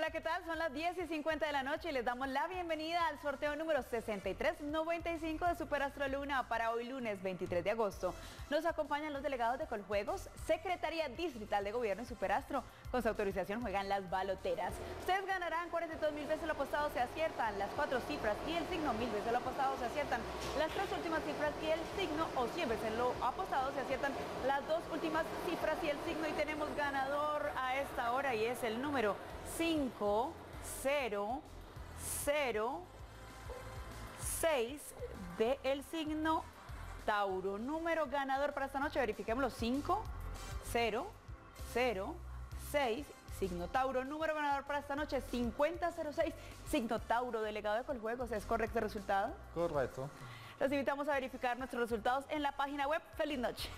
Hola, ¿qué tal? Son las 10:50 de la noche y les damos la bienvenida al sorteo número 6395 de Súper Astro Luna para hoy lunes 23 de agosto. Nos acompañan los delegados de Coljuegos, Secretaría Distrital de Gobierno y Súper Astro. Con su autorización juegan las baloteras. Ustedes ganarán 42.000 veces lo apostado se aciertan, las 4 cifras y el signo, 1.000 veces lo apostado se aciertan, las 3 últimas cifras y el signo, o 100 veces lo apostado se aciertan, las 2 últimas cifras y el signo. Y tenemos ganador a esta hora y es el número 5006 del signo Tauro. Número ganador para esta noche, verifiquémoslo, 5006, signo Tauro. Número ganador para esta noche, 5006, signo Tauro. Delegado de Coljuegos, ¿es correcto el resultado? Correcto. Los invitamos a verificar nuestros resultados en la página web. ¡Feliz noche!